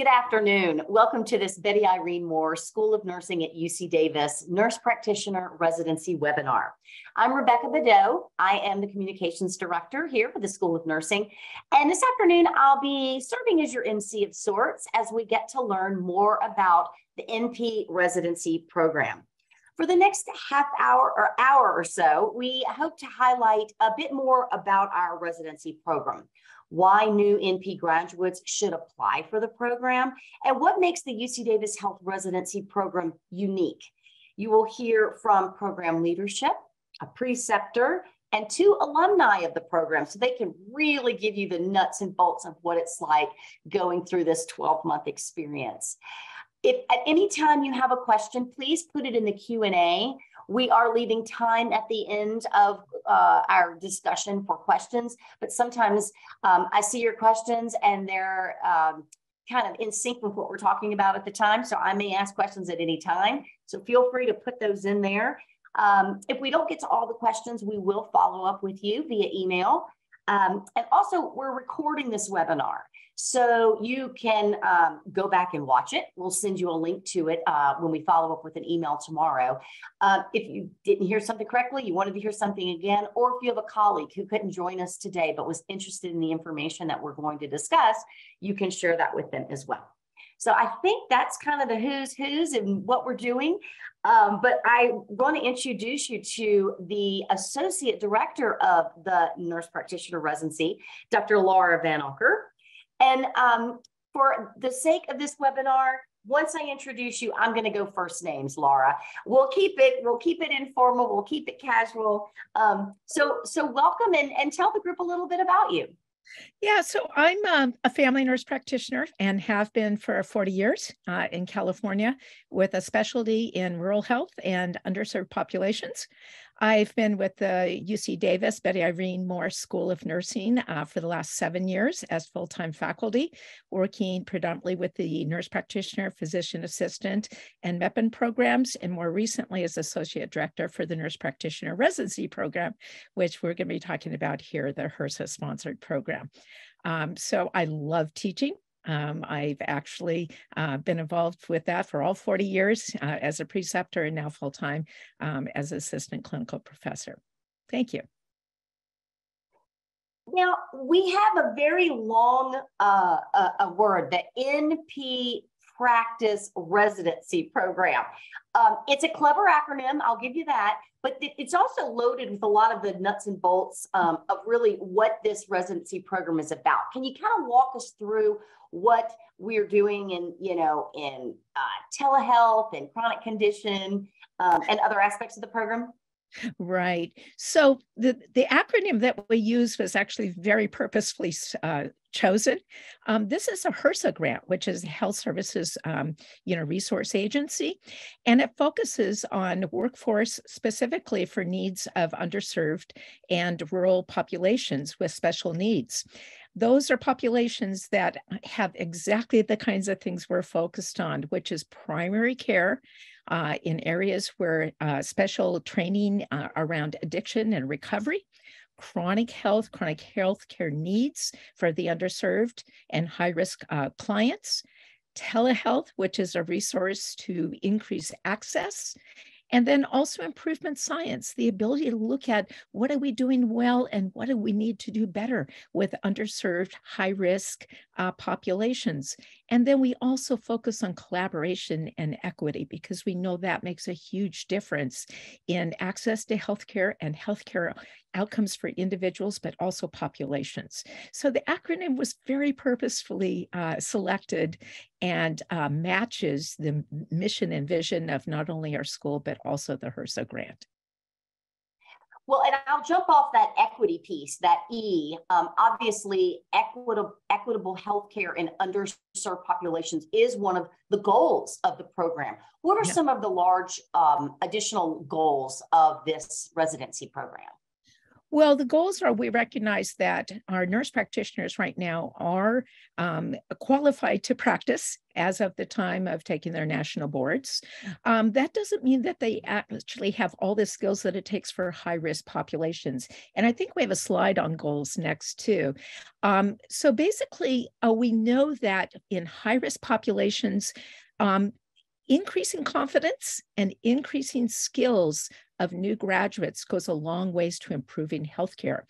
Good afternoon. Welcome to this Betty Irene Moore School of Nursing at UC Davis Nurse Practitioner Residency Webinar. I'm Rebecca Badeau. I am the Communications Director here for the School of Nursing. And this afternoon, I'll be serving as your MC of sorts as we get to learn more about the NP residency program. For the next half hour or so, we hope to highlight a bit more about our residency program, why new NP graduates should apply for the program, and what makes the UC Davis Health residency program unique. You will hear from program leadership, a preceptor, and two alumni of the program, so they can really give you the nuts and bolts of what it's like going through this 12-month experience. If at any time you have a question, please put it in the Q&A. We are leaving time at the end of our discussion for questions, but sometimes I see your questions and they're kind of in sync with what we're talking about at the time. So I may ask questions at any time. So feel free to put those in there. If we don't get to all the questions, we will follow up with you via email. And also, we're recording this webinar, so you can go back and watch it. We'll send you a link to it when we follow up with an email tomorrow. If you didn't hear something correctly, you wanted to hear something again, or if you have a colleague who couldn't join us today but was interested in the information that we're going to discuss, you can share that with them as well. So I think that's kind of the who's who's and what we're doing. But I want to introduce you to the Associate Director of the Nurse Practitioner Residency, Dr. Laura Van Ocker. And for the sake of this webinar, once I introduce you, I'm going to go first names, Laura. We'll keep it informal. We'll keep it casual. So welcome and tell the group a little bit about you. Yeah, so I'm a family nurse practitioner and have been for 40 years in California with a specialty in rural health and underserved populations. I've been with the UC Davis Betty Irene Moore School of Nursing for the last 7 years as full-time faculty, working predominantly with the nurse practitioner, physician assistant, and MEPIN programs, and more recently as associate director for the nurse practitioner residency program, which we're going to be talking about here, the HRSA-sponsored program. So I love teaching. I've actually been involved with that for all 40 years as a preceptor and now full-time as assistant clinical professor. Thank you. Now, we have a very long a word, the NP Practice Residency Program. It's a clever acronym, I'll give you that, but it's also loaded with a lot of the nuts and bolts of really what this residency program is about. Can you kind of walk us through what we're doing in, you know, in telehealth and chronic condition and other aspects of the program? Right. So the acronym that we used was actually very purposefully chosen. This is a HRSA grant, which is a health services resource agency, and it focuses on workforce specifically for needs of underserved and rural populations with special needs. Those are populations that have exactly the kinds of things we're focused on, which is primary care in areas where special training around addiction and recovery, chronic health care needs for the underserved and high-risk clients, telehealth, which is a resource to increase access, and then also improvement science, the ability to look at what are we doing well and what do we need to do better with underserved, high-risk populations. And then we also focus on collaboration and equity, because we know that makes a huge difference in access to healthcare and healthcare outcomes for individuals, but also populations. So the acronym was very purposefully selected and matches the mission and vision of not only our school, but also the HRSA grant. Well, and I'll jump off that equity piece, that E. Obviously, equitable healthcare in underserved populations is one of the goals of the program. What are some of the large additional goals of this residency program? Well, the goals are, we recognize that our nurse practitioners right now are qualified to practice as of the time of taking their national boards. That doesn't mean that they actually have all the skills that it takes for high-risk populations. And I think we have a slide on goals next too. So basically, we know that in high-risk populations, increasing confidence and increasing skills of new graduates goes a long ways to improving healthcare.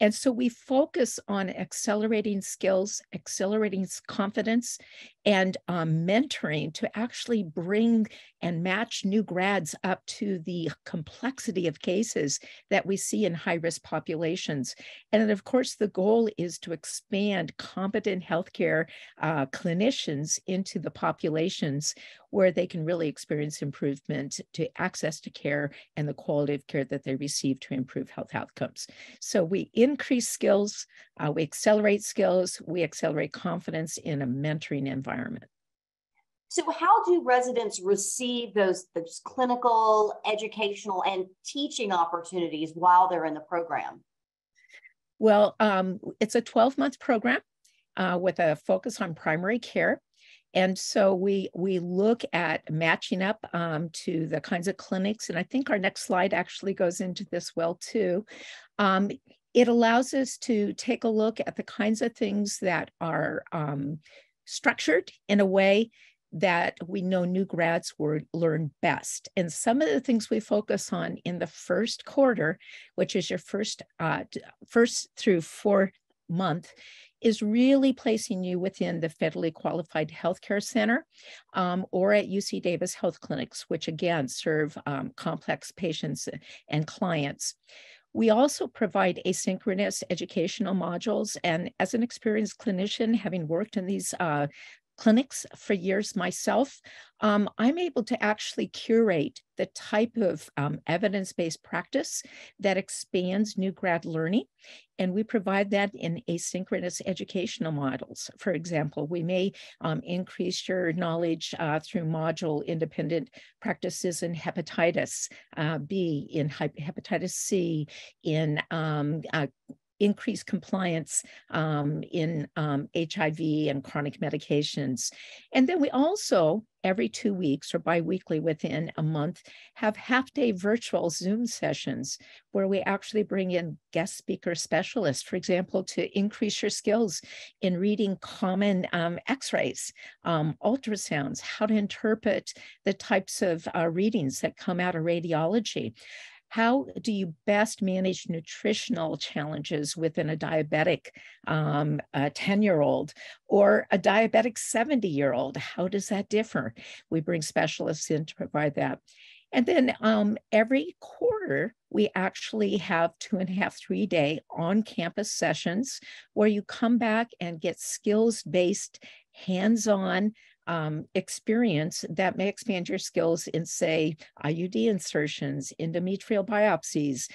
And so we focus on accelerating skills, accelerating confidence, and mentoring to actually bring and match new grads up to the complexity of cases that we see in high-risk populations. And then, of course, the goal is to expand competent healthcare clinicians into the populations where they can really experience improvement to access to care and the quality of care that they receive to improve health outcomes. So we increase skills, we accelerate skills, we accelerate confidence in a mentoring environment. So how do residents receive those clinical, educational, and teaching opportunities while they're in the program? Well, it's a 12-month program with a focus on primary care. And so we look at matching up to the kinds of clinics, and I think our next slide actually goes into this well too. It allows us to take a look at the kinds of things that are structured in a way that we know new grads will learn best. And some of the things we focus on in the first quarter, which is your first through 4 month, is really placing you within the federally qualified healthcare center or at UC Davis Health clinics, which again serve complex patients and clients. We also provide asynchronous educational modules, and as an experienced clinician, having worked in these clinics for years myself, I'm able to actually curate the type of evidence-based practice that expands new grad learning. And we provide that in asynchronous educational models. For example, we may increase your knowledge through module independent practices in hepatitis B, in hepatitis C, in increase compliance in HIV and chronic medications. And then we also, every 2 weeks or biweekly within a month, have half-day virtual Zoom sessions where we actually bring in guest speaker specialists, for example, to increase your skills in reading common x-rays, ultrasounds, how to interpret the types of readings that come out of radiology. How do you best manage nutritional challenges within a diabetic 10-year-old or a diabetic 70-year-old? How does that differ? We bring specialists in to provide that. And then every quarter, we actually have 2.5, 3-day on-campus sessions where you come back and get skills-based, hands-on experience that may expand your skills in, say, IUD insertions, endometrial biopsies,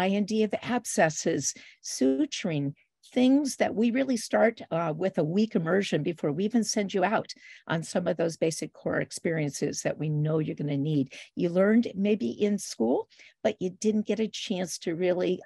IND of abscesses, suturing, things that we really start with a week immersion before we even send you out on some of those basic core experiences that we know you're going to need. You learned maybe in school, but you didn't get a chance to really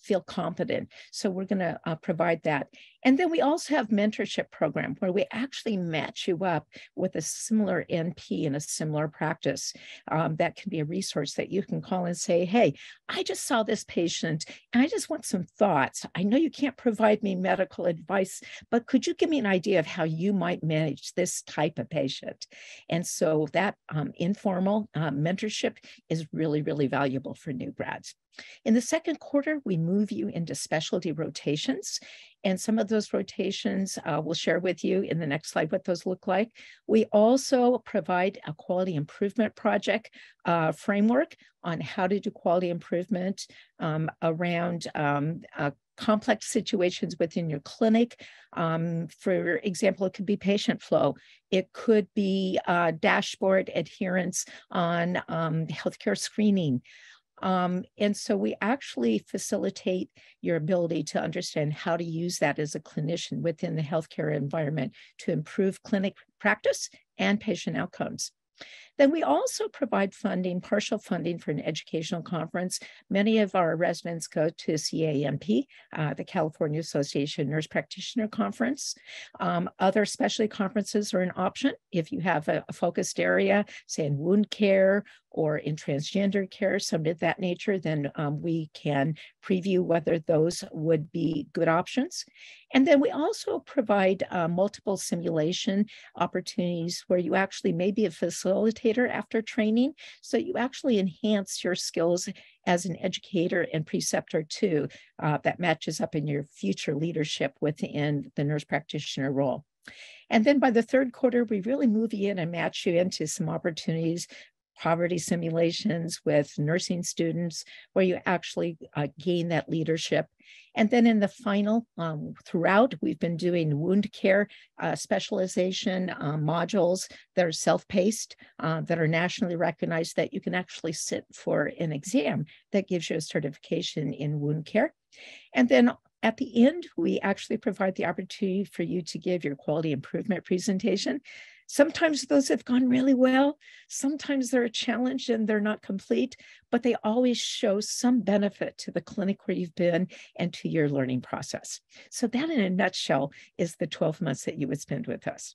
feel competent. So we're going to provide that. And then we also have mentorship program where we actually match you up with a similar NP in a similar practice. That can be a resource that you can call and say, hey, I just saw this patient and I just want some thoughts. I know you can't provide me medical advice, but could you give me an idea of how you might manage this type of patient? And so that informal mentorship is really, really valuable for new grads. In the second quarter, we move you into specialty rotations. And some of those rotations we'll share with you in the next slide what those look like. We also provide a quality improvement project framework on how to do quality improvement around complex situations within your clinic. For example, it could be patient flow. It could be dashboard adherence on healthcare screening. And so we actually facilitate your ability to understand how to use that as a clinician within the healthcare environment to improve clinic practice and patient outcomes. Then we also provide funding, partial funding for an educational conference. Many of our residents go to CAMP, the California Association of Nurse Practitioner Conference. Other specialty conferences are an option if you have a focused area, say in wound care or in transgender care, something of that nature, then we can preview whether those would be good options. And then we also provide multiple simulation opportunities where you actually may be a facilitator after training. So you actually enhance your skills as an educator and preceptor too, that matches up in your future leadership within the nurse practitioner role. And then by the third quarter, we really move you in and match you into some opportunities, poverty simulations with nursing students, where you actually gain that leadership. And then in the final, throughout, we've been doing wound care specialization modules that are self-paced, that are nationally recognized, that you can actually sit for an exam that gives you a certification in wound care. And then at the end, we actually provide the opportunity for you to give your quality improvement presentation. Sometimes those have gone really well. Sometimes they're a challenge and they're not complete, but they always show some benefit to the clinic where you've been and to your learning process. So that in a nutshell is the 12 months that you would spend with us.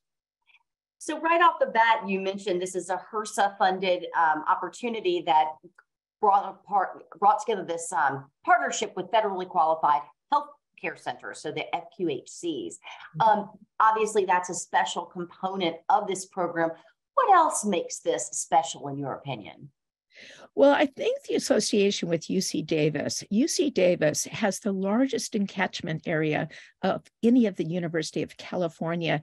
So right off the bat, you mentioned this is a HRSA funded opportunity that brought together this partnership with federally qualified health care centers, so the FQHCs. Obviously, that's a special component of this program. What else makes this special, in your opinion? Well, I think the association with UC Davis has the largest catchment area of any of the University of California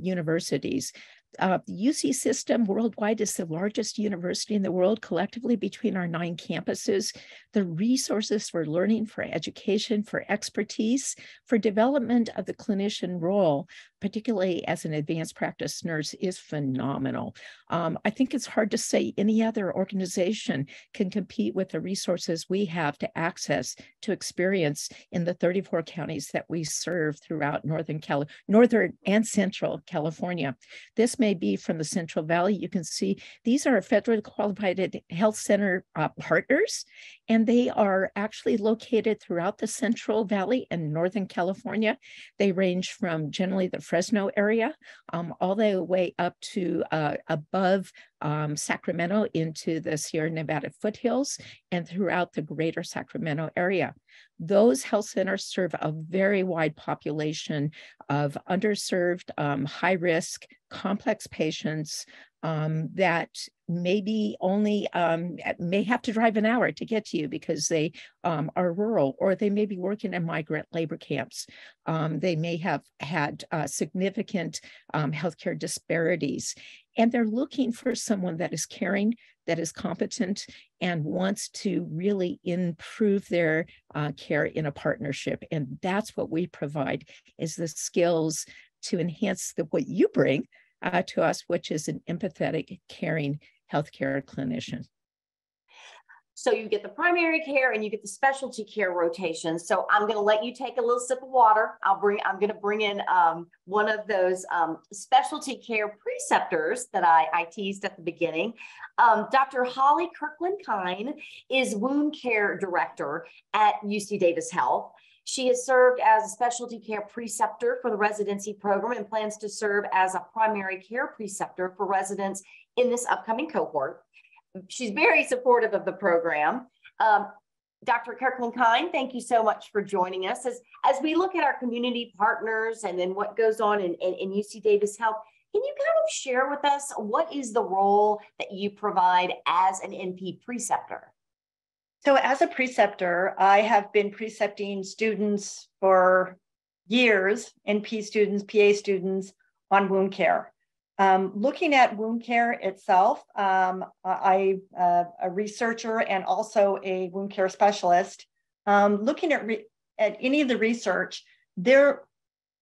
universities. The UC system worldwide is the largest university in the world collectively between our 9 campuses. The resources for learning, for education, for expertise, for development of the clinician role, particularly as an advanced practice nurse, is phenomenal. I think it's hard to say any other organization can compete with the resources we have to access to experience in the 34 counties that we serve throughout Northern and Central California. This may be from the Central Valley. You can see these are federally qualified health center partners, and they are actually located throughout the Central Valley and Northern California. They range from generally the Fresno area, all the way up to above Sacramento into the Sierra Nevada foothills and throughout the greater Sacramento area. Those health centers serve a very wide population of underserved, high-risk, complex patients that maybe only may have to drive an hour to get to you because they are rural, or they may be working in migrant labor camps. They may have had significant healthcare disparities, and they're looking for someone that is caring, that is competent, and wants to really improve their care in a partnership. And that's what we provide, is the skills to enhance what you bring to us, which is an empathetic, caring healthcare clinician. So you get the primary care and you get the specialty care rotation. So I'm going to let you take a little sip of water. I'm going to bring in one of those specialty care preceptors that I teased at the beginning. Dr. Holly Kirkland-Kyne is wound care director at UC Davis Health. She has served as a specialty care preceptor for the residency program and plans to serve as a primary care preceptor for residents in this upcoming cohort. She's very supportive of the program. Dr. Kirkland-Kyne, thank you so much for joining us. As we look at our community partners and then what goes on in UC Davis Health, can you kind of share with us what is the role that you provide as an NP preceptor? So as a preceptor, I have been precepting students for years, NP students, PA students, on wound care. Looking at wound care itself, a researcher and also a wound care specialist, looking at any of the research, there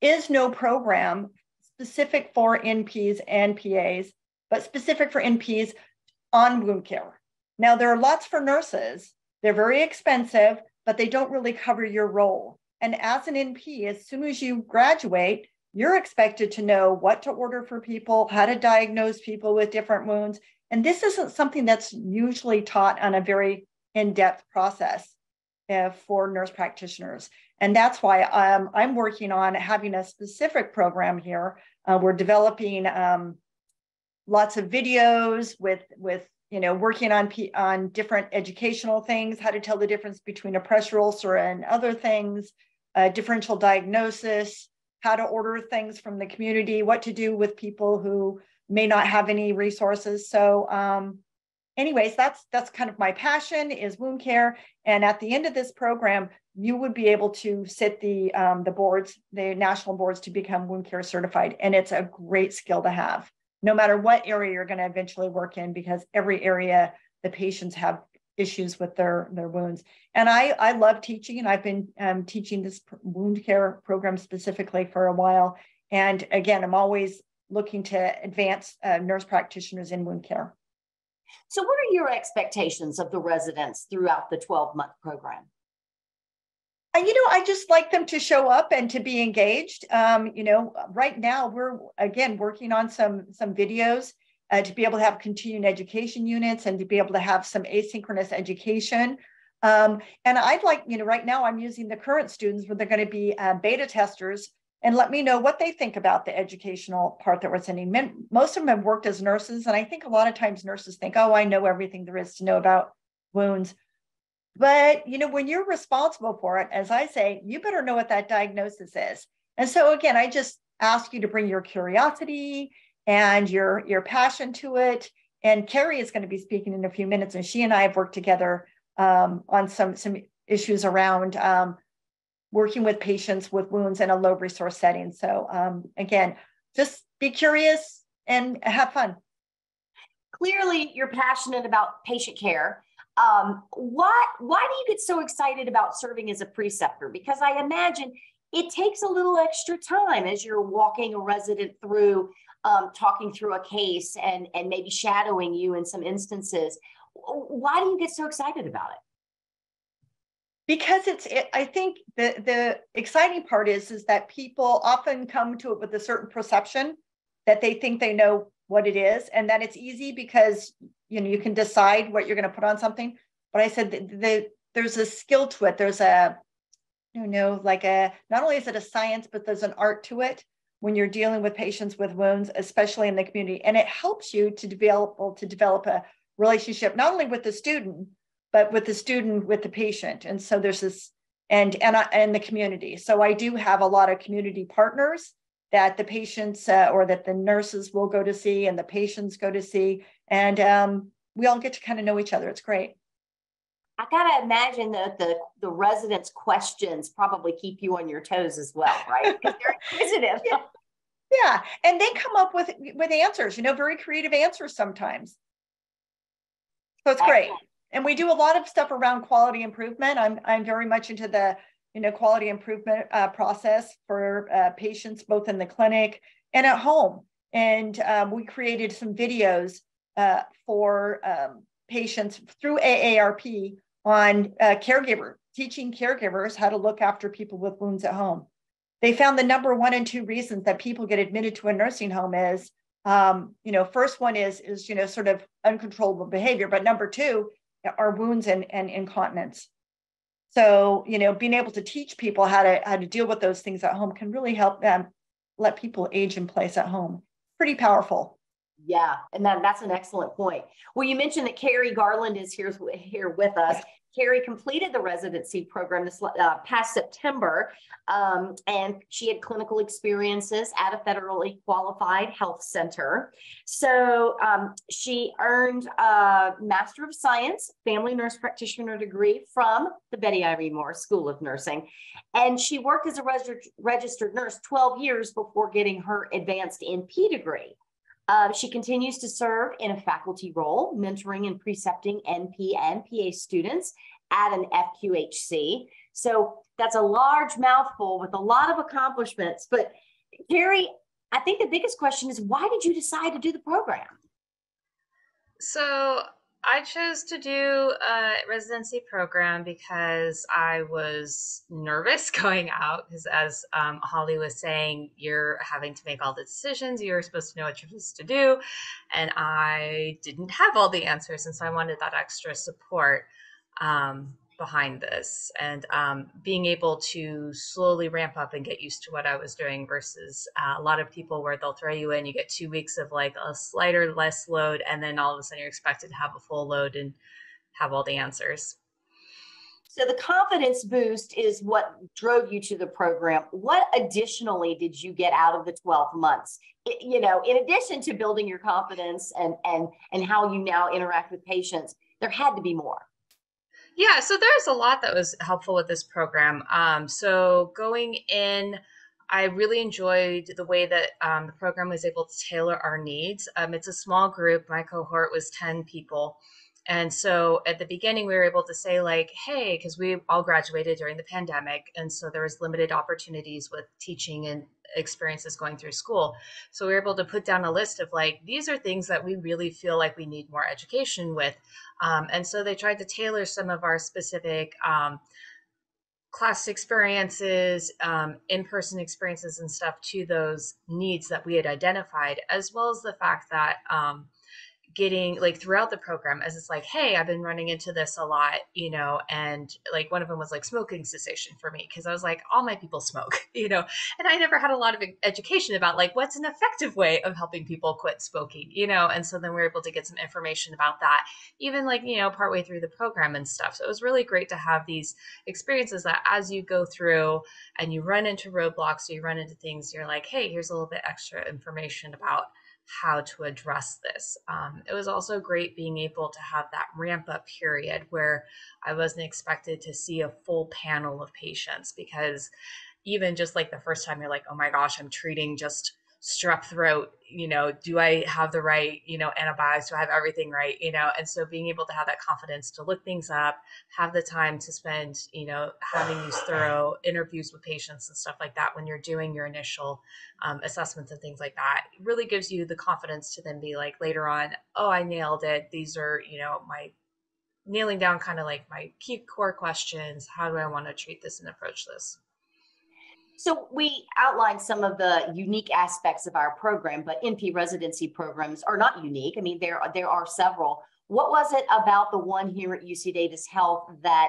is no program specific for NPs and PAs, but specific for NPs on wound care. Now, there are lots for nurses. They're very expensive, but they don't really cover your role. And as an NP, as soon as you graduate, you're expected to know what to order for people, how to diagnose people with different wounds, And this isn't something that's usually taught on a very in-depth process for nurse practitioners. And that's why I'm working on having a specific program here. We're developing lots of videos with working on different educational things, how to tell the difference between a pressure ulcer and other things, differential diagnosis, how to order things from the community, what to do with people who may not have any resources. So anyways, that's kind of my passion is wound care. And at the end of this program, you would be able to sit the boards, the national boards to become wound care certified. And it's a great skill to have, no matter what area you're going to eventually work in, because every area the patients have issues with their wounds. And I love teaching, and I've been teaching this wound care program specifically for a while. And again, I'm always looking to advance nurse practitioners in wound care. So what are your expectations of the residents throughout the 12-month program? I just like them to show up and to be engaged. Right now we're, again, working on some videos to be able to have continuing education units and to be able to have some asynchronous education. And I'd like, right now I'm using the current students where they're going to be beta testers and let me know what they think about the educational part that we're sending. Most of them have worked as nurses. And I think a lot of times nurses think, oh, I know everything there is to know about wounds. But, when you're responsible for it, as I say, you better know what that diagnosis is. And so, again, I just ask you to bring your curiosity and your passion to it. And Carrie is going to be speaking in a few minutes. And she and I have worked together on some issues around working with patients with wounds in a low resource setting. So again, just be curious and have fun. Clearly, you're passionate about patient care. Why do you get so excited about serving as a preceptor? Because I imagine it takes a little extra time as you're walking a resident through, talking through a case and maybe shadowing you in some instances. Why do you get so excited about it? Because I think the exciting part is that people often come to it with a certain perception that they think they know what it is and that it's easy because, you can decide what you're going to put on something. But I said there's a skill to it. There's not only is it a science, but there's an art to it when you're dealing with patients with wounds, especially in the community. And it helps you to develop a relationship, not only with the student, but with the student, with the patient. And so there's this, and the community. So I do have a lot of community partners that the patients or that the nurses will go to see and the patients go to see. And we all get to kind of know each other. It's great. I gotta imagine that the residents' questions probably keep you on your toes as well, right? Because they're inquisitive. Yeah, and they come up with answers, very creative answers sometimes. So it's great. And we do a lot of stuff around quality improvement. I'm very much into the quality improvement process for patients, both in the clinic and at home. And we created some videos for patients through AARP on teaching caregivers how to look after people with wounds at home. They found the number 1 and 2 reasons that people get admitted to a nursing home is, first one is sort of uncontrollable behavior, but number 2. Are wounds and incontinence. So, being able to teach people how to deal with those things at home can really help them let people age in place at home. Pretty powerful. Yeah. And that's an excellent point. Well, you mentioned that Carrie Garland is here with us. Carrie completed the residency program this past September, and she had clinical experiences at a federally qualified health center. So she earned a Master of Science, Family Nurse Practitioner degree from the Betty Irene Moore School of Nursing. And she worked as a registered nurse 12 years before getting her advanced NP degree. She continues to serve in a faculty role, mentoring and precepting NP and PA students at an FQHC. So that's a large mouthful with a lot of accomplishments. But Carrie, I think the biggest question is, why did you decide to do the program? So I chose to do a residency program because I was nervous going out because, as Holly was saying, you're having to make all the decisions. You're supposed to know what you're supposed to do. And I didn't have all the answers. And so I wanted that extra support behind this, and being able to slowly ramp up and get used to what I was doing versus a lot of people where they'll throw you in, you get 2 weeks of like a slight or less load, and then all of a sudden you're expected to have a full load and have all the answers. So the confidence boost is what drove you to the program. What additionally did you get out of the 12 months? You know, in addition to building your confidence and how you now interact with patients, there had to be more. Yeah, so there's a lot that was helpful with this program. So going in, I really enjoyed the way that the program was able to tailor our needs. It's a small group. My cohort was 10 people. And so at the beginning, we were able to say like, hey, because we all graduated during the pandemic. And so there was limited opportunities with teaching and experiences going through school. So we were able to put down a list of like, these are things that we really feel like we need more education with. And so they tried to tailor some of our specific class experiences, in-person experiences and stuff to those needs that we had identified, as well as the fact that getting like throughout the program, as it's like, hey, I've been running into this a lot, you know, and like one of them was like smoking cessation for me, because I was like, all my people smoke, you know, and I never had a lot of education about like what's an effective way of helping people quit smoking, you know, and so then we were able to get some information about that, even like, you know, partway through the program and stuff. So it was really great to have these experiences that as you go through and you run into roadblocks, or you run into things, you're like, hey, here's a little bit extra information about how to address this. It was also great being able to have that ramp up period where I wasn't expected to see a full panel of patients, because even just like the first time you're like, oh my gosh, I'm treating just strep throat, you know, do I have the right, you know, antibiotics, do I have everything right, you know, and so being able to have that confidence to look things up, have the time to spend, you know, having these thorough interviews with patients and stuff like that when you're doing your initial assessments and things like that, it really gives you the confidence to then be like later on, oh, I nailed it. These are, you know, my nailing down kind of like my key core questions. How do I want to treat this and approach this? So we outlined some of the unique aspects of our program, but NP residency programs are not unique. I mean, there are several. What was it about the one here at UC Davis Health that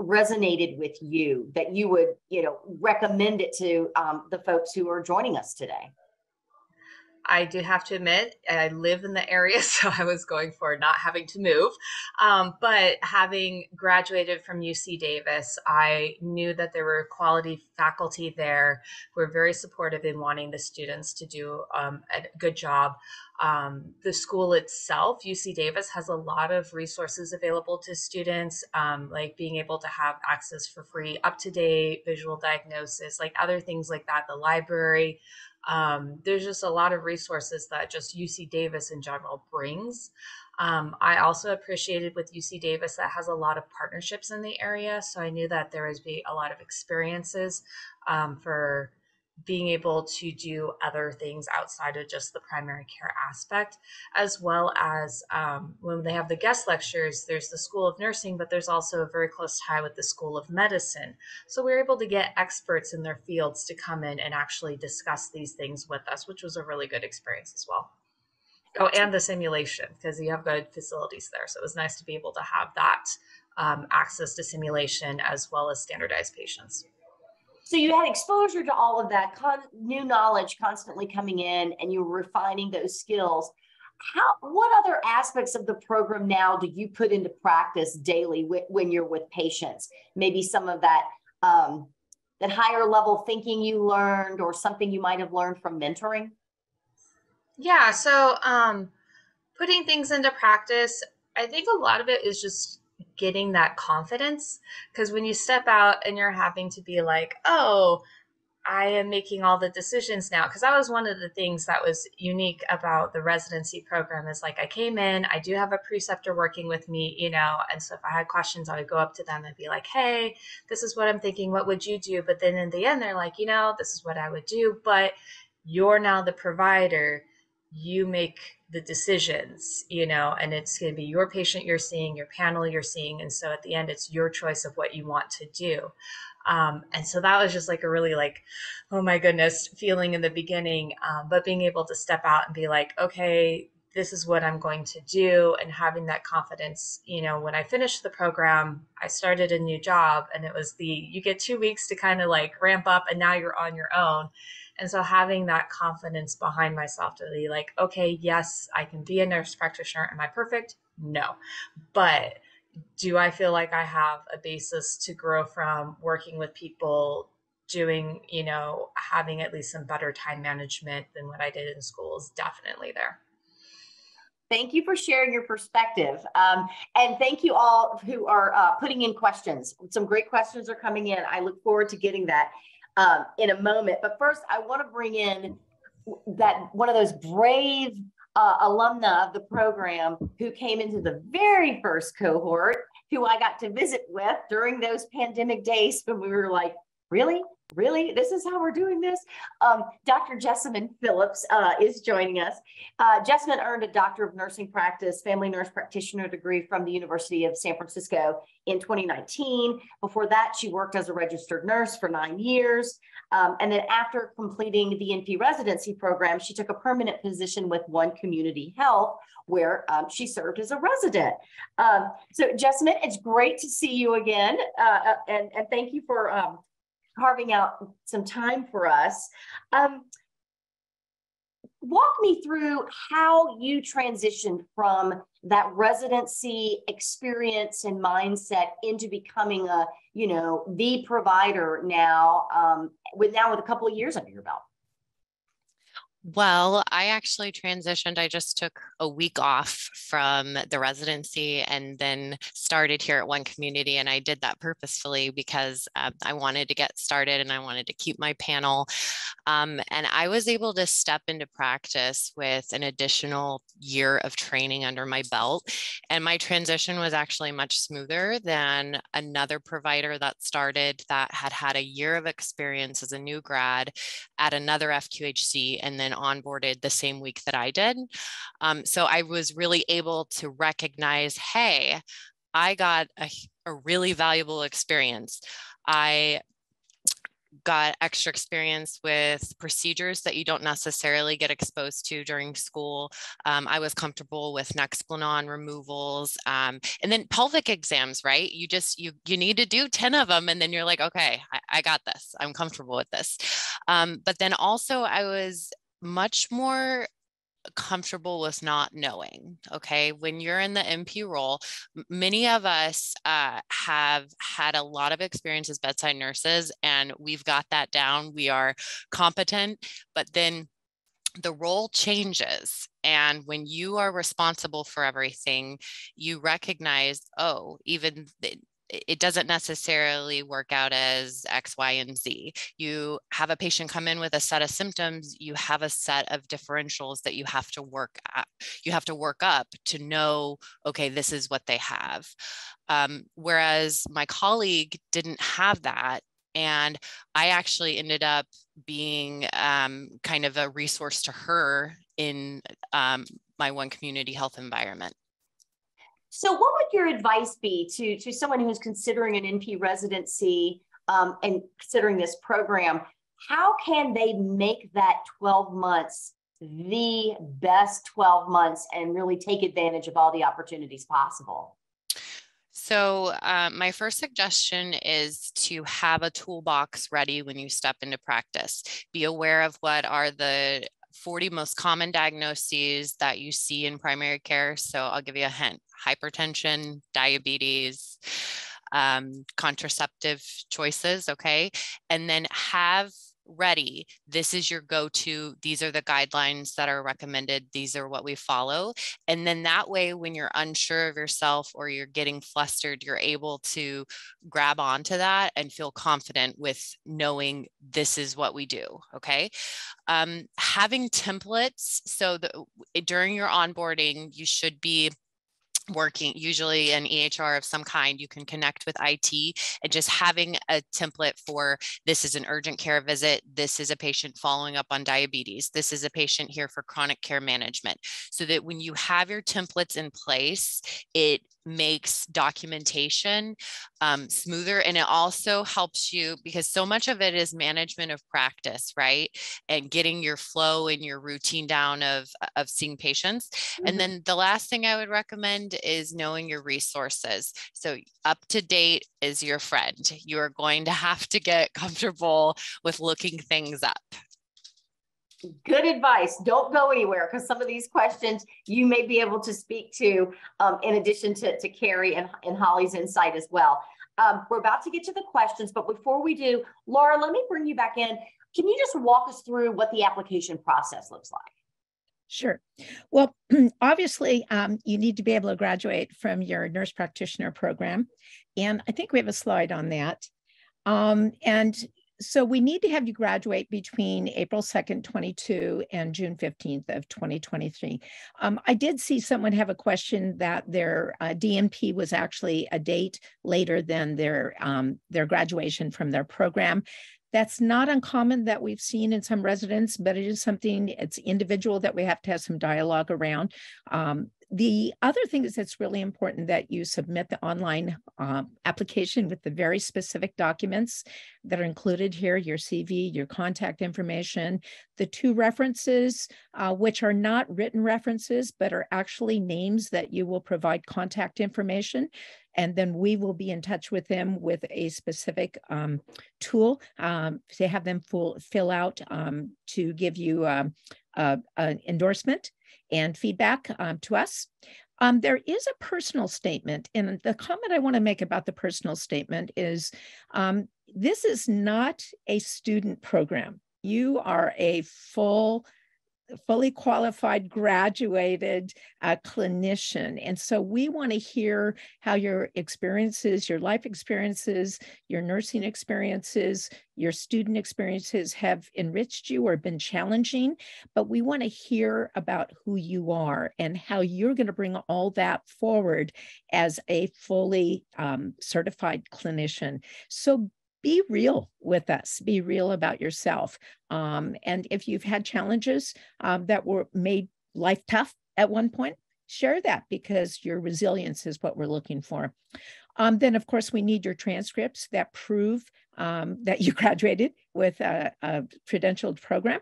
resonated with you, that you would, you know, recommend it to the folks who are joining us today? I do have to admit, I live in the area, so I was going for not having to move. But having graduated from UC Davis, I knew that there were quality faculty there who were very supportive in wanting the students to do a good job. The school itself, UC Davis, has a lot of resources available to students, like being able to have access for free, up-to-date visual diagnosis, like other things like that, the library. There's just a lot of resources that just UC Davis in general brings. I also appreciated with UC Davis that has a lot of partnerships in the area. So I knew that there would be a lot of experiences for being able to do other things outside of just the primary care aspect, as well as when they have the guest lectures, there's the School of Nursing, but there's also a very close tie with the School of Medicine. So we were able to get experts in their fields to come in and actually discuss these things with us, which was a really good experience as well. Oh, and the simulation, because you have good facilities there. So it was nice to be able to have that access to simulation as well as standardized patients. So you had exposure to all of that new knowledge constantly coming in, and you were refining those skills. What other aspects of the program now do you put into practice daily when you're with patients? Maybe some of that, that higher level thinking you learned, or something you might have learned from mentoring? Yeah, so putting things into practice, I think a lot of it is just getting that confidence, because when you step out and you're having to be like, oh, I am making all the decisions now, because that was one of the things that was unique about the residency program is like I came in, I do have a preceptor working with me, you know, and so if I had questions, I would go up to them and be like, hey, this is what I'm thinking. What would you do? But then in the end, they're like, you know, this is what I would do. But you're now the provider. you make the decisions, you know, and it's going to be your patient you're seeing, your panel you're seeing. And so at the end, it's your choice of what you want to do. And so that was just like a really like, oh my goodness, feeling in the beginning, but being able to step out and be like, okay, this is what I'm going to do. And having that confidence, you know, when I finished the program, I started a new job, and it was the, you get 2 weeks to kind of like ramp up, and now you're on your own. And so having that confidence behind myself to be like, okay, yes, I can be a nurse practitioner. Am I perfect? No. But do I feel like I have a basis to grow from, working with people, doing, you know, having at least some better time management than what I did in school is definitely there. Thank you for sharing your perspective. And thank you all who are putting in questions. Some great questions are coming in. I look forward to getting that in a moment. But first, I want to bring in that one of those brave alumna of the program who came into the very first cohort, who I got to visit with during those pandemic days when we were like, really? This is how we're doing this? Dr. Jessamyn Phillips is joining us. Jessamyn earned a Doctor of Nursing Practice, Family Nurse Practitioner degree from the University of San Francisco in 2019. Before that, she worked as a registered nurse for 9 years. And then after completing the NP residency program, she took a permanent position with One Community Health, where she served as a resident. So Jessamyn, it's great to see you again. And thank you for carving out some time for us. Walk me through how you transitioned from that residency experience and mindset into becoming a, you know, the provider now, with a couple of years under your belt. Well, I actually transitioned. I just took a week off from the residency and then started here at One Community. And I did that purposefully because I wanted to get started and I wanted to keep my panel. And I was able to step into practice with an additional year of training under my belt. And my transition was actually much smoother than another provider that started that had had a year of experience as a new grad at another FQHC and then onboarded the same week that I did. So I was really able to recognize, hey, I got a really valuable experience. I got extra experience with procedures that you don't necessarily get exposed to during school. I was comfortable with Nexplanon removals, and then pelvic exams, right? You just, you need to do 10 of them. And then you're like, okay, I got this. I'm comfortable with this. But then also I was much more comfortable with not knowing. Okay. When you're in the NP role, many of us have had a lot of experience as bedside nurses and we've got that down. We are competent, but then the role changes. And when you are responsible for everything, you recognize, oh, even it doesn't necessarily work out as X, Y, and Z. You have a patient come in with a set of symptoms, you have a set of differentials that you have to work up. You have to work up to know, okay, this is what they have. Whereas my colleague didn't have that. And I actually ended up being kind of a resource to her in my One Community Health environment. So what would your advice be to someone who's considering an NP residency and considering this program? How can they make that 12 months the best 12 months and really take advantage of all the opportunities possible? So my first suggestion is to have a toolbox ready when you step into practice. Be aware of what are the 40 most common diagnoses that you see in primary care. So I'll give you a hint. Hypertension, diabetes, contraceptive choices, okay? And then have ready, this is your go-to, these are the guidelines that are recommended, these are what we follow. And then that way, when you're unsure of yourself or you're getting flustered, you're able to grab onto that and feel confident with knowing this is what we do, okay? Having templates, so during your onboarding, you should be working, usually an EHR of some kind, you can connect with IT, and just having a template for, this is an urgent care visit, this is a patient following up on diabetes, this is a patient here for chronic care management, so that when you have your templates in place, it makes documentation smoother, and it also helps you, because so much of it is management of practice, right? And getting your flow and your routine down of seeing patients. Mm-hmm. And then the last thing I would recommend is knowing your resources. So up to date is your friend. You are going to have to get comfortable with looking things up. Good advice. Don't go anywhere, because some of these questions you may be able to speak to in addition to Carrie and Holly's insight as well. We're about to get to the questions, but before we do, Laura, let me bring you back in. Can you just walk us through what the application process looks like? Sure. Well, obviously, you need to be able to graduate from your nurse practitioner program. And I think we have a slide on that. So we need to have you graduate between April 2nd, 22 and June 15th of 2023. I did see someone have a question that their DNP was actually a date later than their graduation from their program. That's not uncommon that we've seen in some residents, but it is something, it's individual, that we have to have some dialogue around. The other thing is it's really important that you submit the online application with the very specific documents that are included here, your CV, your contact information, the two references, which are not written references, but are actually names that you will provide contact information. And then we will be in touch with them with a specific tool to have them fill out to give you an endorsement and feedback to us. There is a personal statement, and the comment I want to make about the personal statement is this is not a student program. You are a fully qualified, graduated clinician. And so we want to hear how your experiences, your life experiences, your nursing experiences, your student experiences have enriched you or been challenging, but we want to hear about who you are and how you're going to bring all that forward as a fully certified clinician. So be real with us, be real about yourself. And if you've had challenges that were made life tough at one point, share that, because your resilience is what we're looking for. Then of course, we need your transcripts that prove that you graduated with a credentialed program.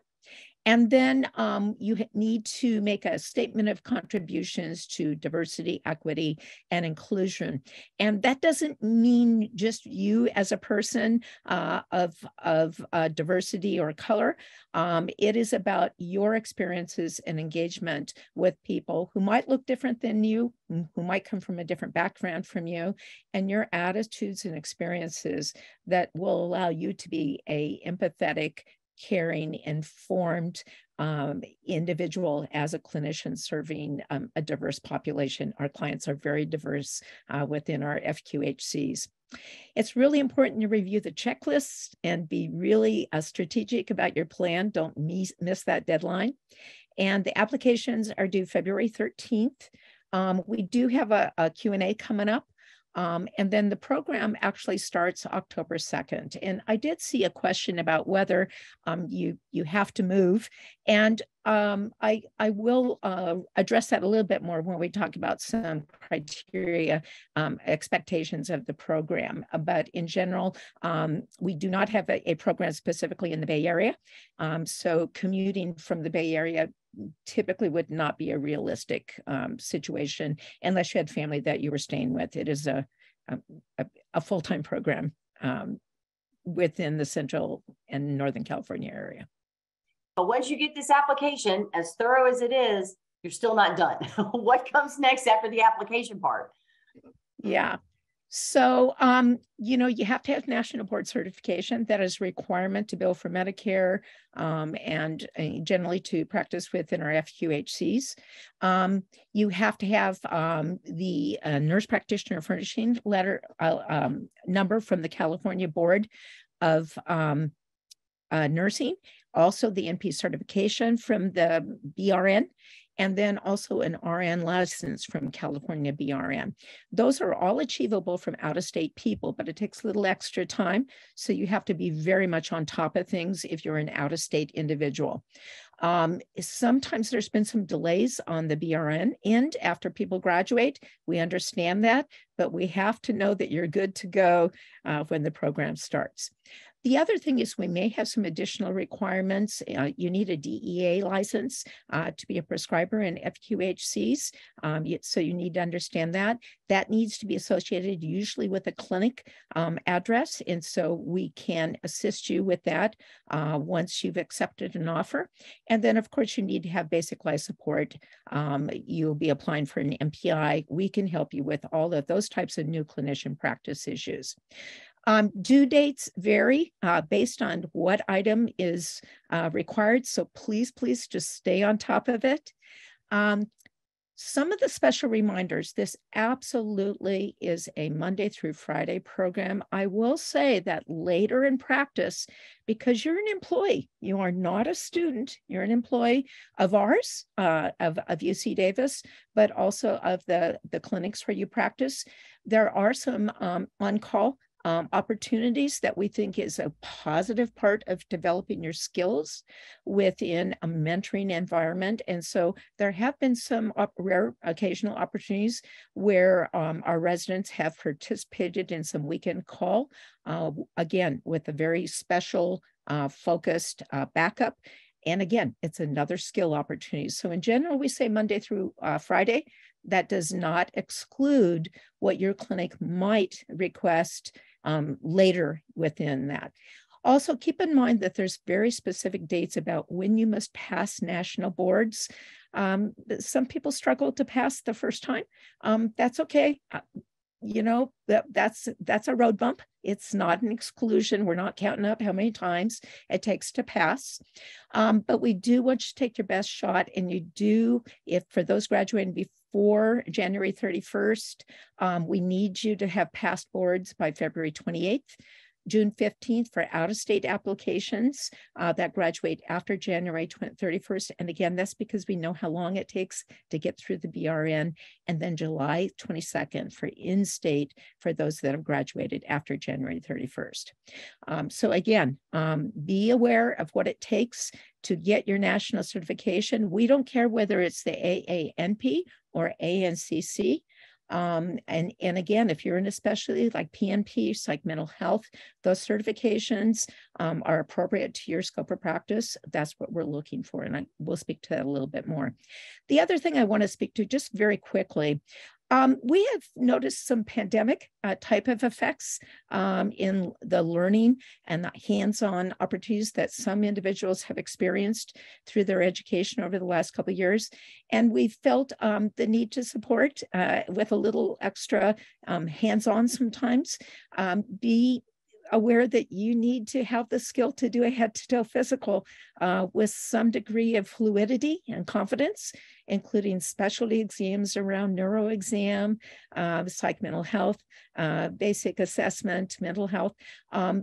And then you need to make a statement of contributions to diversity, equity, and inclusion. And that doesn't mean just you as a person of diversity or color. It is about your experiences and engagement with people who might look different than you, who might come from a different background from you, and your attitudes and experiences that will allow you to be a empathetic, caring, informed individual as a clinician serving a diverse population. Our clients are very diverse within our FQHCs. It's really important to review the checklists and be really strategic about your plan. Don't miss that deadline. And the applications are due February 13th. We do have a Q&A coming up. And then the program actually starts October 2nd. And I did see a question about whether you have to move. And I will address that a little bit more when we talk about some criteria, expectations of the program. But in general, we do not have a program specifically in the Bay Area. So commuting from the Bay Area typically would not be a realistic situation unless you had family that you were staying with. It is a full-time program within the Central and Northern California area. But once you get this application, as thorough as it is, you're still not done. What comes next after the application part? Yeah. So, you have to have national board certification. That is a requirement to bill for Medicare and generally to practice within our FQHCs. You have to have the nurse practitioner furnishing letter number from the California Board of Nursing, also the NP certification from the BRN. and then also an RN license from California BRN. Those are all achievable from out-of-state people, but it takes a little extra time. So you have to be very much on top of things if you're an out-of-state individual. Sometimes there's been some delays on the BRN end after people graduate. We understand that, but we have to know that you're good to go when the program starts. The other thing is we may have some additional requirements. You need a DEA license to be a prescriber in FQHCs, so you need to understand that. That needs to be associated usually with a clinic address, and so we can assist you with that once you've accepted an offer. And then, of course, you need to have basic life support. You'll be applying for an NPI. We can help you with all of those types of new clinician practice issues. Due dates vary based on what item is required, so please just stay on top of it. Some of the special reminders, this absolutely is a Monday through Friday program. I will say that later in practice, because you're an employee, you are not a student, you're an employee of ours, of UC Davis, but also of the clinics where you practice. There are some on-call opportunities that we think is a positive part of developing your skills within a mentoring environment. And so there have been some rare occasional opportunities where our residents have participated in some weekend call, again, with a very special focused backup. And again, it's another skill opportunity. So in general, we say Monday through Friday. That does not exclude what your clinic might request later within that. Also, keep in mind that there's very specific dates about when you must pass national boards. Some people struggle to pass the first time. That's okay. You know, that's a road bump. It's not an exclusion. We're not counting up how many times it takes to pass. But we do want you to take your best shot. And you do, if for those graduating before January 31st, we need you to have passed boards by February 28th. June 15th for out-of-state applications that graduate after January 31st. And again, that's because we know how long it takes to get through the BRN. And then July 22nd for in-state for those that have graduated after January 31st. So again, be aware of what it takes to get your national certification. We don't care whether it's the AANP or ANCC. And again, if you're in a specialty like PNP, psych mental health, those certifications are appropriate to your scope of practice. That's what we're looking for. And we'll speak to that a little bit more. The other thing I want to speak to just very quickly, we have noticed some pandemic type of effects in the learning and the hands-on opportunities that some individuals have experienced through their education over the last couple of years. And we felt the need to support with a little extra hands-on sometimes. Be aware that you need to have the skill to do a head-to-toe physical with some degree of fluidity and confidence, including specialty exams around neuro exam, psych mental health, basic assessment, mental health,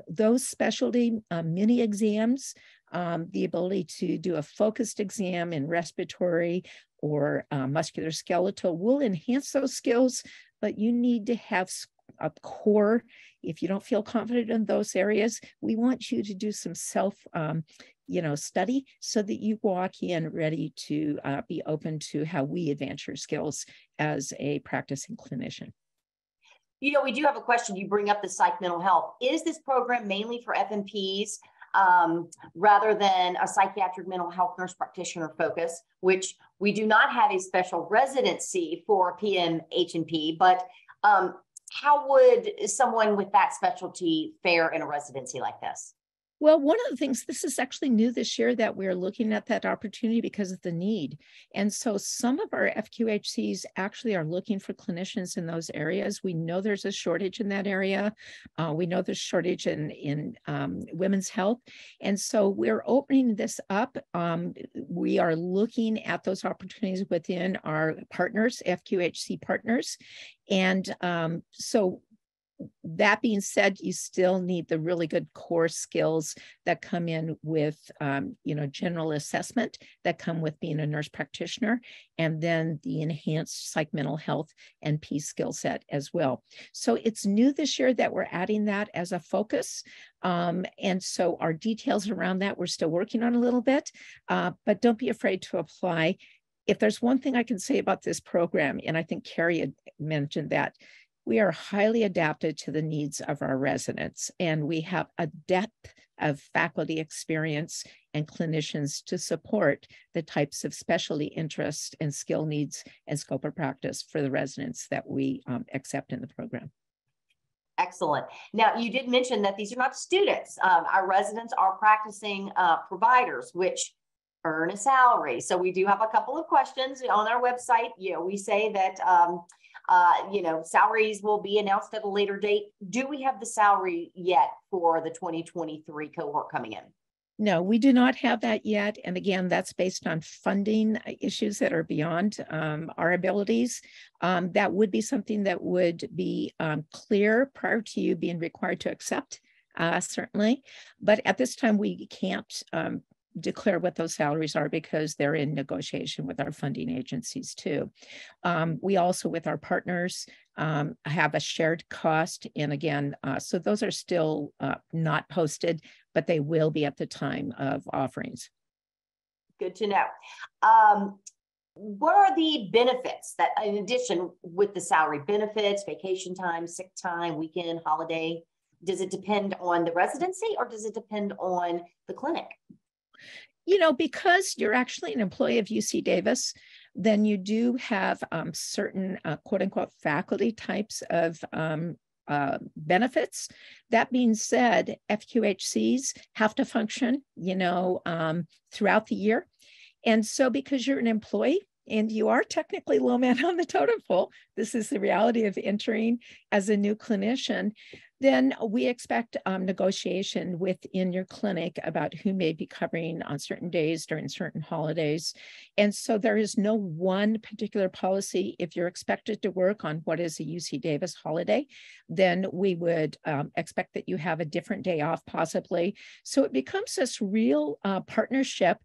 those specialty mini exams, the ability to do a focused exam in respiratory or musculoskeletal will enhance those skills, but you need to have a core. If you don't feel confident in those areas, we want you to do some self, study so that you walk in ready to be open to how we advance your skills as a practicing clinician. You know, we do have a question. You bring up the psych mental health. Is this program mainly for FMPs rather than a psychiatric mental health nurse practitioner focus, which we do not have a special residency for PMHNP, but how would someone with that specialty fare in a residency like this? Well, one of the things, this is actually new this year that we're looking at that opportunity because of the need. And so some of our FQHCs actually are looking for clinicians in those areas. We know there's a shortage in that area. We know there's a shortage in women's health. And so we're opening this up. We are looking at those opportunities within our partners, FQHC partners. And so That being said, you still need the really good core skills that come in with, general assessment that come with being a nurse practitioner, and then the enhanced psych mental health NP skill set as well. So it's new this year that we're adding that as a focus. And so our details around that, we're still working on a little bit, but don't be afraid to apply. If there's one thing I can say about this program, and I think Carrie had mentioned that, we are highly adapted to the needs of our residents, and we have a depth of faculty experience and clinicians to support the types of specialty interests and skill needs and scope of practice for the residents that we accept in the program. Excellent. Now, you did mention that these are not students. Our residents are practicing providers, which earn a salary. So we do have a couple of questions on our website. You know, we say that salaries will be announced at a later date. Do we have the salary yet for the 2023 cohort coming in? No, we do not have that yet. And again, that's based on funding issues that are beyond our abilities. That would be something that would be clear prior to you being required to accept, certainly. But at this time, we can't declare what those salaries are because they're in negotiation with our funding agencies too. We also, with our partners, have a shared cost. And again, so those are still not posted, but they will be at the time of offerings. Good to know. What are the benefits that, in addition with the salary benefits, vacation time, sick time, weekend, holiday, does it depend on the residency or does it depend on the clinic? You know, because you're actually an employee of UC Davis, then you do have certain quote unquote faculty types of benefits. That being said, FQHCs have to function, throughout the year. And so because you're an employee, and you are technically low man on the totem pole, this is the reality of entering as a new clinician, then we expect negotiation within your clinic about who may be covering on certain days during certain holidays. And so there is no one particular policy. If you're expected to work on what is a UC Davis holiday, then we would expect that you have a different day off possibly. So it becomes this real partnership,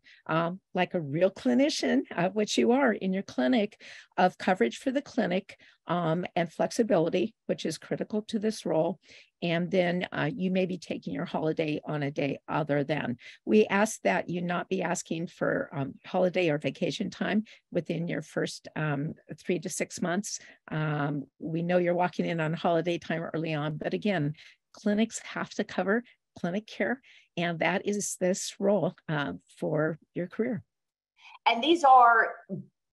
like a real clinician, which you are in your clinic, of coverage for the clinic, and flexibility, which is critical to this role. And then you may be taking your holiday on a day other than. We ask that you not be asking for holiday or vacation time within your first 3 to 6 months. We know you're walking in on holiday time early on, but again, clinics have to cover clinic care, and that is this role for your career. And these are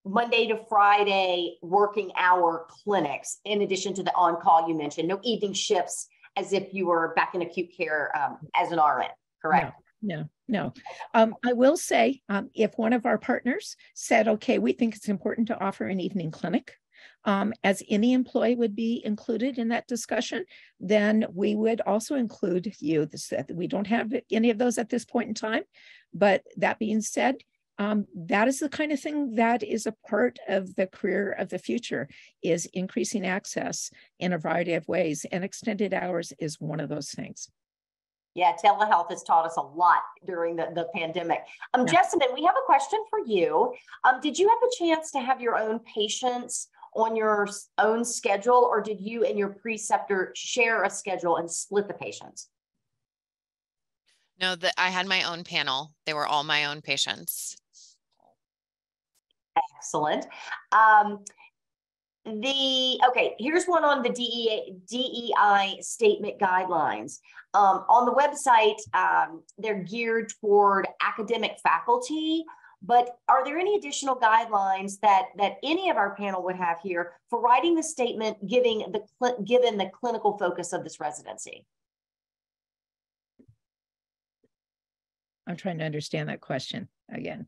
Monday to Friday working hour clinics, in addition to the on-call you mentioned, no evening shifts as if you were back in acute care as an RN, correct? No. I will say if one of our partners said, okay, we think it's important to offer an evening clinic, as any employee would be included in that discussion, then we would also include you. We don't have any of those at this point in time, but that being said, that is the kind of thing that is a part of the career of the future, is increasing access in a variety of ways, and extended hours is one of those things. Yeah, telehealth has taught us a lot during the pandemic. Jessamyn, we have a question for you. Did you have a chance to have your own patients on your own schedule, or did you and your preceptor share a schedule and split the patients? No, I had my own panel. They were all my own patients. Excellent. Okay, here's one on the DEI statement guidelines. On the website, they're geared toward academic faculty, but are there any additional guidelines that any of our panel would have here for writing the statement, given the clinical focus of this residency? I'm trying to understand that question again.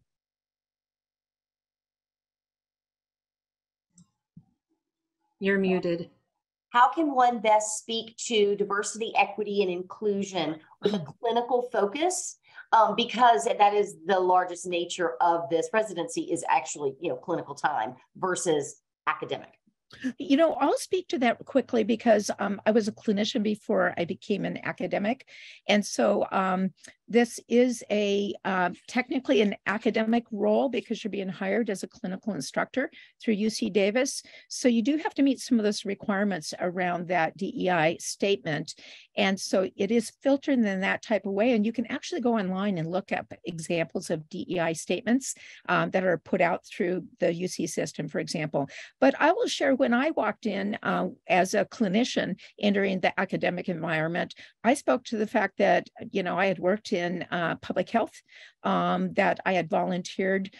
You're muted. How can one best speak to diversity, equity, and inclusion with a clinical focus? Because that is the largest nature of this residency, is actually clinical time versus academic. You know, I'll speak to that quickly because I was a clinician before I became an academic. And so this is a technically an academic role because you're being hired as a clinical instructor through UC Davis. So you do have to meet some of those requirements around that DEI statement. And so it is filtered in that type of way. And you can actually go online and look up examples of DEI statements that are put out through the UC system, for example. But I will share when I walked in as a clinician entering the academic environment, I spoke to the fact that, you know, I had worked in public health, that I had volunteered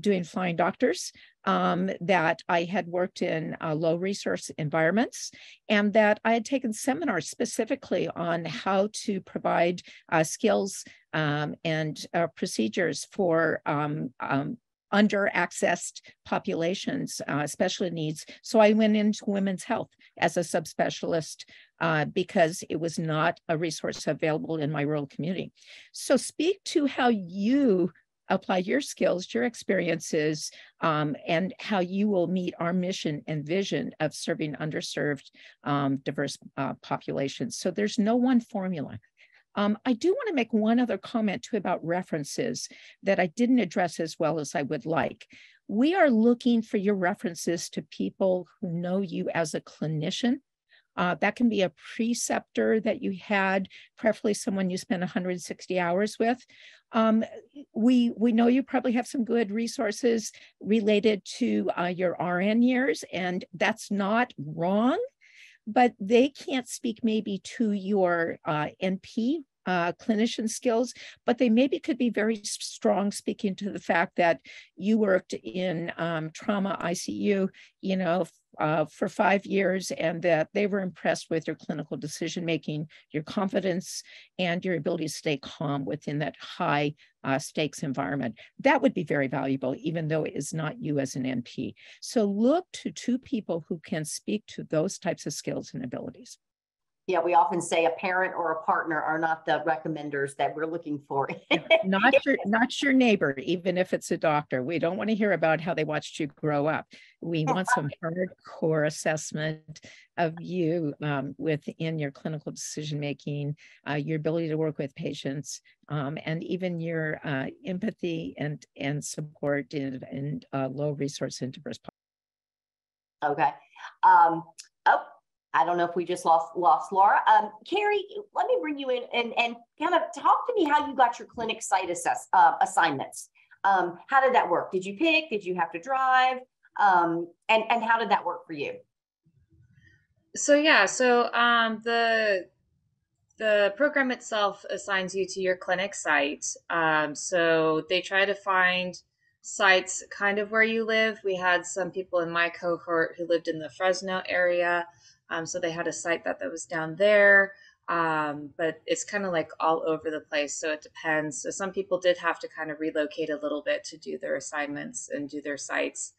doing flying doctors, that I had worked in low resource environments, and that I had taken seminars specifically on how to provide skills and procedures for under-accessed populations, special needs. So I went into women's health as a subspecialist because it was not a resource available in my rural community. So speak to how you apply your skills, your experiences, and how you will meet our mission and vision of serving underserved, diverse populations. So there's no one formula. I do want to make one other comment too about references that I didn't address as well as I would like. We are looking for your references to people who know you as a clinician. That can be a preceptor that you had, preferably someone you spent 160 hours with. We know you probably have some good resources related to your RN years, and that's not wrong. But they can't speak maybe to your NP clinician skills, but they maybe could be very strong speaking to the fact that you worked in trauma ICU, you know, for 5 years, and that they were impressed with your clinical decision-making, your confidence, and your ability to stay calm within that high stakes environment. That would be very valuable, even though it is not you as an NP. So look to two people who can speak to those types of skills and abilities. Yeah, we often say a parent or a partner are not the recommenders that we're looking for. not your neighbor, even if it's a doctor. We don't want to hear about how they watched you grow up. We want some hardcore assessment of you within your clinical decision-making, your ability to work with patients, and even your empathy and support in low resource and diverse populations. Okay. I don't know if we just lost Laura. Carrie, let me bring you in and kind of talk to me how you got your clinic site assignments. How did that work? Did you pick? Did you have to drive? And how did that work for you? So yeah, so the program itself assigns you to your clinic site. So they try to find sites kind of where you live. We had some people in my cohort who lived in the Fresno area. So they had a site that was down there, but it's kind of like all over the place. So it depends. So some people did have to kind of relocate a little bit to do their assignments and do their sites.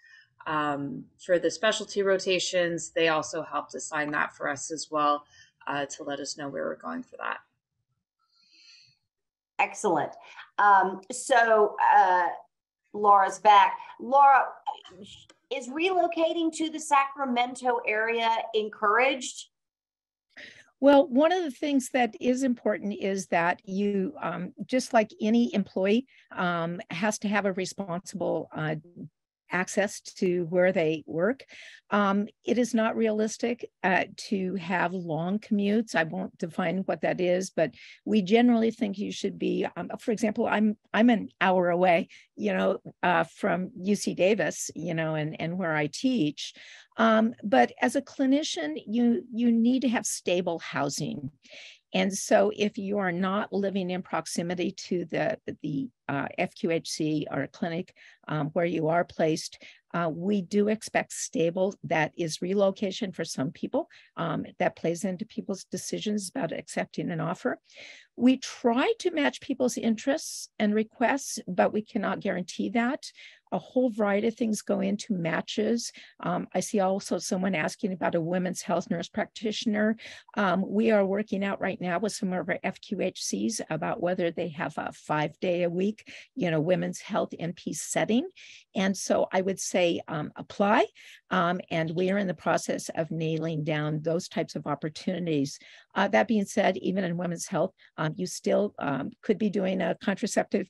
For the specialty rotations, they also helped assign that for us as well to let us know where we're going for that. Excellent. So Laura's back. Laura, is relocating to the Sacramento area encouraged? Well, one of the things that is important is that you, just like any employee, has to have a responsible access to where they work. It is not realistic to have long commutes. I won't define what that is, but we generally think you should be, for example, I'm an hour away, you know, from UC Davis, you know, and where I teach. But as a clinician, you need to have stable housing. And so if you are not living in proximity to the FQHC or clinic where you are placed, we do expect stable. That is relocation for some people. That plays into people's decisions about accepting an offer. We try to match people's interests and requests, but we cannot guarantee that. a whole variety of things go into matches. I see also someone asking about a women's health nurse practitioner. We are working out right now with some of our FQHCs about whether they have a 5-day-a-week, women's health NP setting. And so I would say apply. And we are in the process of nailing down those types of opportunities. That being said, even in women's health, you still could be doing a contraceptive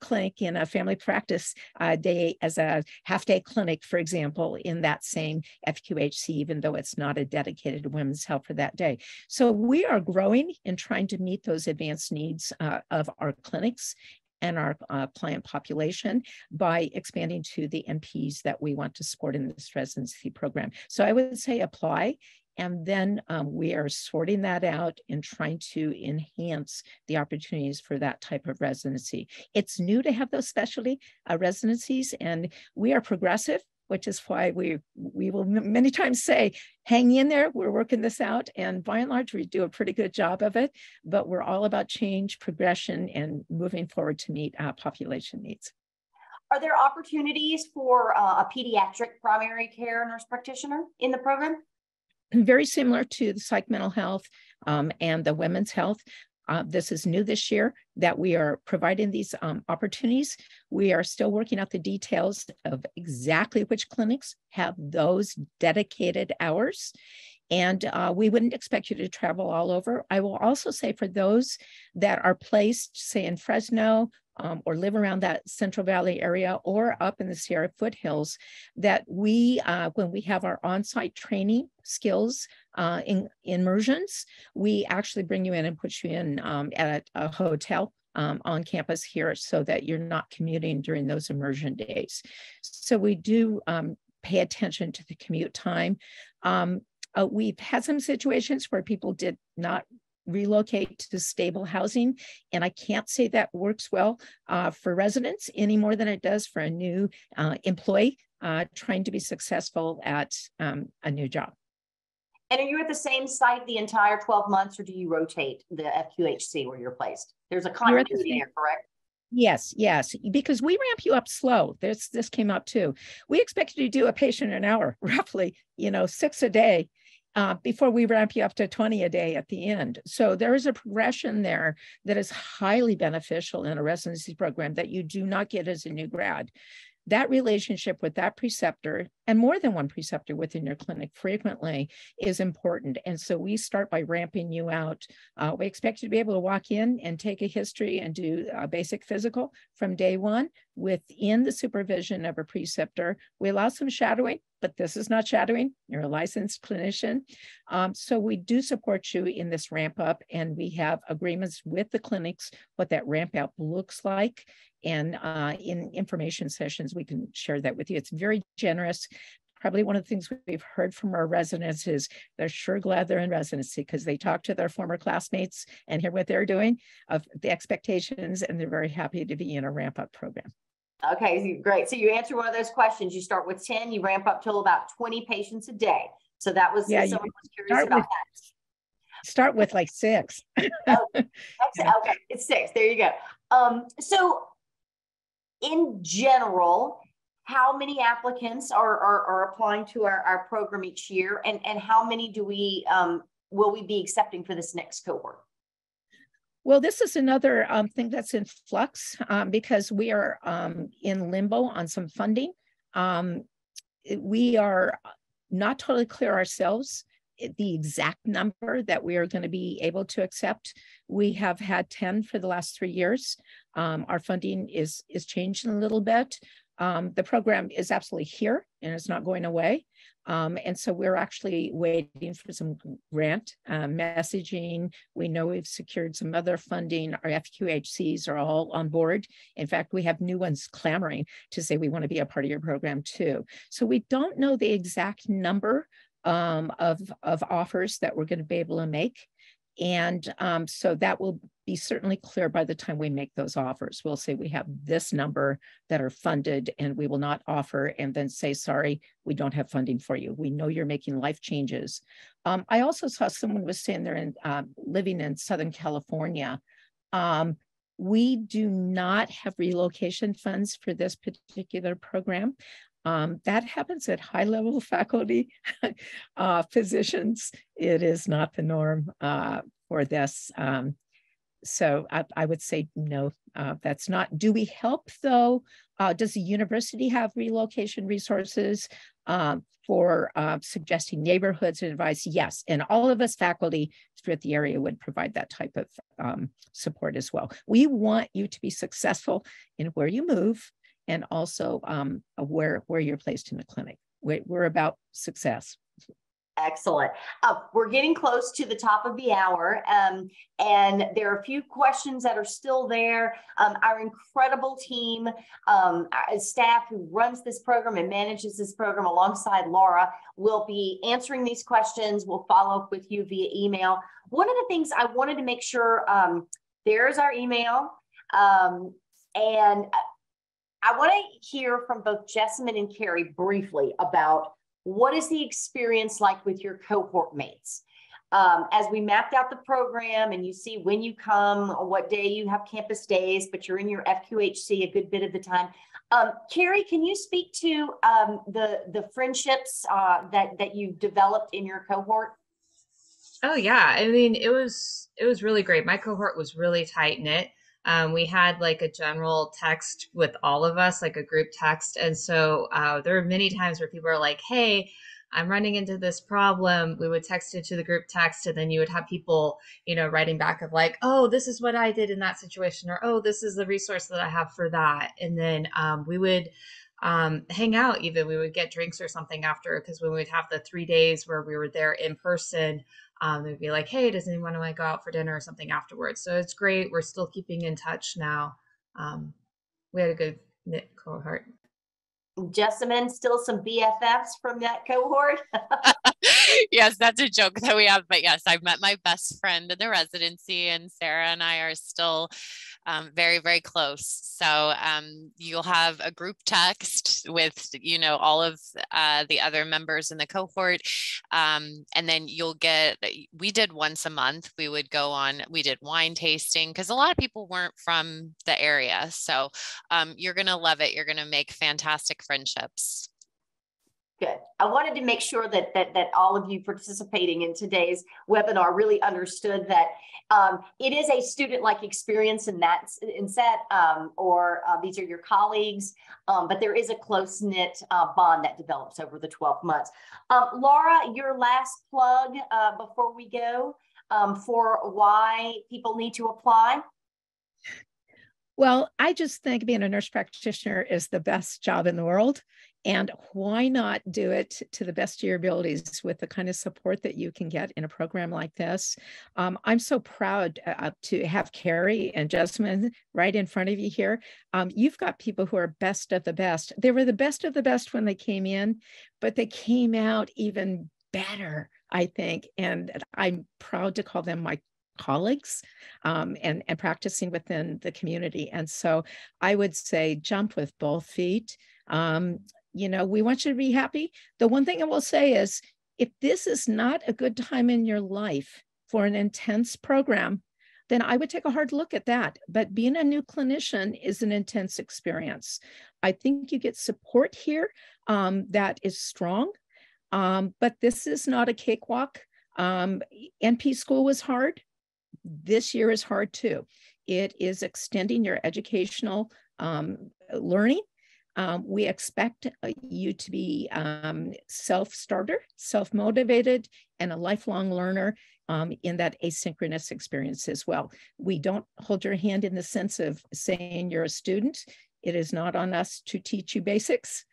clinic in a family practice day as a half-day clinic, for example, in that same FQHC, even though it's not a dedicated women's health for that day. So we are growing and trying to meet those advanced needs of our clinics and our client population by expanding to the NPs that we want to support in this residency program. So I would say apply, and then we are sorting that out and trying to enhance the opportunities for that type of residency. It's new to have those specialty residencies, and we are progressive, which is why we will many times say, hang in there, we're working this out. And by and large, we do a pretty good job of it, but we're all about change, progression, and moving forward to meet population needs. Are there opportunities for a pediatric primary care nurse practitioner in the program? Very similar to the psych mental health and the women's health. This is new this year that we are providing these opportunities. We are still working out the details of exactly which clinics have those dedicated hours. And we wouldn't expect you to travel all over. I will also say for those that are placed, say in Fresno, or live around that Central Valley area or up in the Sierra foothills, that we, when we have our on-site training skills immersions, we actually bring you in and put you in at a hotel on campus here so that you're not commuting during those immersion days. So we do pay attention to the commute time. We've had some situations where people did not relocate to stable housing. And I can't say that works well for residents any more than it does for a new employee trying to be successful at a new job. And are you at the same site the entire 12 months, or do you rotate the FQHC where you're placed? There's a continuity there, correct? Yes, yes, because we ramp you up slow. This came up too. We expect you to do a patient an hour, roughly, 6 a day. Before we ramp you up to 20 a day at the end. So there is a progression there that is highly beneficial in a residency program that you do not get as a new grad. That relationship with that preceptor, and more than one preceptor within your clinic frequently, is important. And so we start by ramping you out. We expect you to be able to walk in and take a history and do a basic physical from day one within the supervision of a preceptor. We allow some shadowing, but this is not shadowing. You're a licensed clinician. So we do support you in this ramp up, and we have agreements with the clinics, what that ramp up looks like. And in information sessions, we can share that with you. It's very generous. Probably one of the things we've heard from our residents is they're sure glad they're in residency because they talk to their former classmates and hear what they're doing of the expectations, and they're very happy to be in a ramp up program. Okay, great. So you answer one of those questions. You start with 10, you ramp up till about 20 patients a day. So that was, yeah, someone was curious about that. Start with like 6. Oh, okay, it's 6. There you go. So in general, how many applicants are applying to our program each year, and how many do we will we be accepting for this next cohort? Well, this is another thing that's in flux because we are in limbo on some funding. We are not totally clear ourselves the exact number that we are going to be able to accept. We have had 10 for the last 3 years. Our funding is changing a little bit. The program is absolutely here and it's not going away. And so we're actually waiting for some grant messaging. We know we've secured some other funding. Our FQHCs are all on board. In fact, we have new ones clamoring to say we want to be a part of your program too. So we don't know the exact number of offers that we're going to be able to make. And so that will be certainly clear by the time we make those offers. We'll say we have this number that are funded, and we will not offer and then say, sorry, we don't have funding for you. We know you're making life changes. I also saw someone was saying they're living in Southern California. We do not have relocation funds for this particular program. That happens at high-level faculty positions. It is not the norm for this. So I would say no, that's not. Do we help though? Does the university have relocation resources for suggesting neighborhoods and advice? Yes, and all of us faculty throughout the area would provide that type of support as well. We want you to be successful in where you move and also where you're placed in the clinic. We're about success. Excellent. We're getting close to the top of the hour, and there are a few questions that are still there. Our incredible team, our staff who runs this program and manages this program alongside Laura, will be answering these questions. We'll follow up with you via email. One of the things I wanted to make sure, there's our email, and I want to hear from both Jessamyn and Carrie briefly about what is the experience like with your cohort mates? As we mapped out the program and you see when you come, what day you have campus days, but you're in your FQHC a good bit of the time. Carrie, can you speak to the friendships that you've developed in your cohort? Oh yeah, I mean, it was really great. My cohort was really tight knit. We had like a general text with all of us, like a group text. And so there were many times where people are like, hey, I'm running into this problem. We would text it to the group text, and then you would have people, you know, writing back of like, oh, this is what I did in that situation, or oh, this is the resource that I have for that. And then we would hang out even. We would get drinks or something after, because when we'd have the 3 days where we were there in person, they'd be like, hey, does anyone want to go out for dinner or something afterwards? So it's great. We're still keeping in touch now. We had a good knit cohort. Jessamyn, still some BFFs from that cohort? Yes, that's a joke that we have. But yes, I met my best friend in the residency, and Sarah and I are still very, very close. So you'll have a group text with, you know, all of the other members in the cohort. And then you'll get, we did once a month, we would go on, we did wine tasting because a lot of people weren't from the area. So you're going to love it. You're going to make fantastic friendships. Good. I wanted to make sure that all of you participating in today's webinar really understood that it is a student-like experience in that these are your colleagues, but there is a close-knit bond that develops over the 12 months. Laura, your last plug before we go for why people need to apply. Well, I just think being a nurse practitioner is the best job in the world. And why not do it to the best of your abilities with the kind of support that you can get in a program like this? I'm so proud to have Carrie and Jessamyn right in front of you here. You've got people who are best of the best. They were the best of the best when they came in, but they came out even better, I think. And I'm proud to call them my colleagues and practicing within the community. And so I would say jump with both feet. You know, we want you to be happy. The one thing I will say is, if this is not a good time in your life for an intense program, then I would take a hard look at that. But being a new clinician is an intense experience. I think you get support here that is strong, but this is not a cakewalk. NP school was hard. This year is hard too. It is extending your educational learning. We expect you to be self-starter, self-motivated, and a lifelong learner in that asynchronous experience as well. We don't hold your hand in the sense of saying you're a student. It is not on us to teach you basics,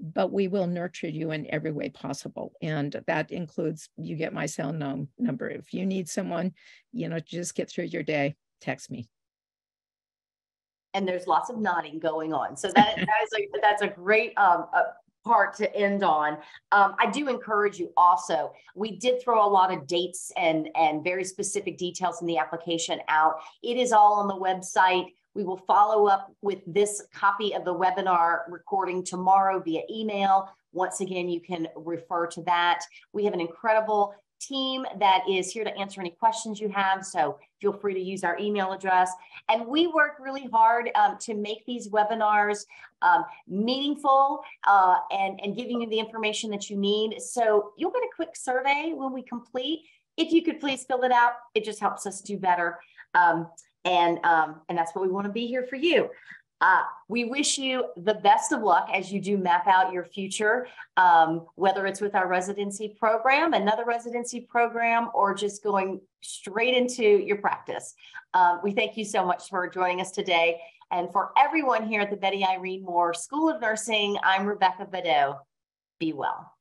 but we will nurture you in every way possible. And that includes, you get my cell number. If you need someone, you know, just get through your day, text me. And there's lots of nodding going on. So that's a great part to end on. I do encourage you also, we did throw a lot of dates and very specific details in the application out. It is all on the website. We will follow up with this copy of the webinar recording tomorrow via email. Once again, you can refer to that. We have an incredible team that is here to answer any questions you have. So feel free to use our email address. And we work really hard to make these webinars meaningful and giving you the information that you need. So you'll get a quick survey when we complete. If you could please fill it out, it just helps us do better. And that's what we want to be here for you. We wish you the best of luck as you do map out your future, whether it's with our residency program, another residency program, or just going straight into your practice. We thank you so much for joining us today. And for everyone here at the Betty Irene Moore School of Nursing, I'm Rebecca Badeau. Be well.